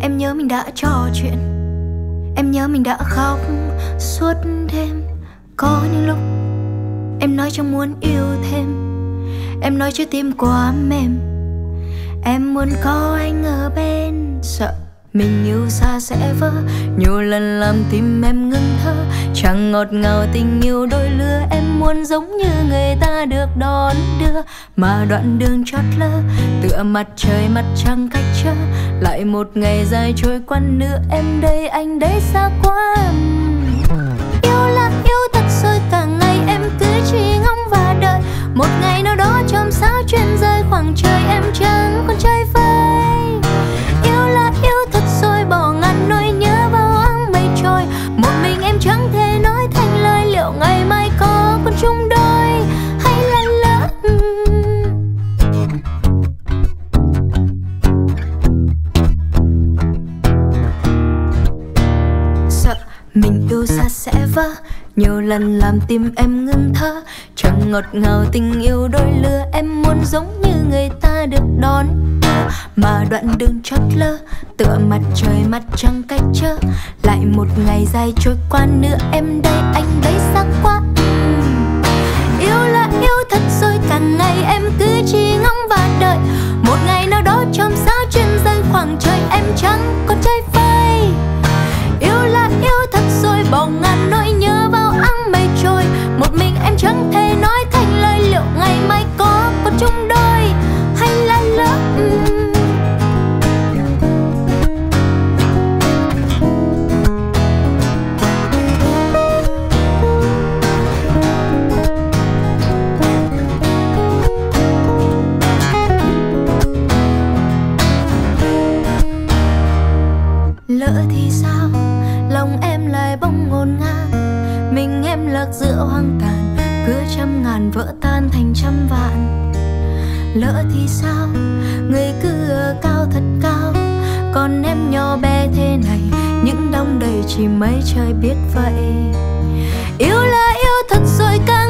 Em nhớ mình đã trò chuyện, em nhớ mình đã khóc suốt đêm. Có những lúc em nói chẳng muốn yêu thêm, em nói trái tim quá mềm. Em muốn có anh ở bên, sợ mình yêu xa sẽ vỡ. Nhiều lần làm tim em ngưng thở, chẳng ngọt ngào tình yêu đôi lứa. Em muốn giống như người ta được đón đưa, mà đoạn đường chót lơ, tựa mặt trời mặt trăng cách trở. Lại một ngày dài trôi qua nữa, em đây anh đấy xa quá. Yêu là yêu thật rồi, cả ngày em cứ chỉ ngóng và đợi. Một ngày nào đó chòm sao chuyên rơi khoảng trời, em chẳng còn chơi vơi. Yêu là yêu thật rồi, bỏ ngàn nỗi nhớ vào áng mây trôi. Một mình em chẳng thể nói thành lời, liệu ngày mai có còn chung đôi hay là lỡ. Sợ mình yêu xa sẽ vỡ, nhiều lần làm tim em ngưng thở. Chẳng ngọt ngào tình yêu đôi lứa, em muốn giống như người ta được đón, mà đoạn đường chót lơ, tựa mặt trời mặt trăng cách trở. Lại một ngày dài trôi qua nữa, em đây anh đấy xa quá. Yêu là yêu thật rồi, cả ngày em cứ chỉ ngóng và đợi. Một ngày nào đó chòm sao chuyên rơi khoảng trời, em chẳng còn chơi vơi. Yêu là yêu thật rồi, bỏ ngàn nỗi nhớ vào áng mây trôi. Một mình em chẳng thể nói thành lời, liệu ngày mai có còn chung đôi hay là lỡ. Lỡ thì sao, lòng em lại bỗng ngổn ngang. Mình em lạc giữa hoang tàn, cứ trăm ngàn vỡ tan thành trăm vạn. Lỡ thì sao, người cứ ở cao thật cao, còn em nhỏ bé thế này, những đong đầy chỉ mấy trời biết vậy. Yêu là yêu thật rồi cả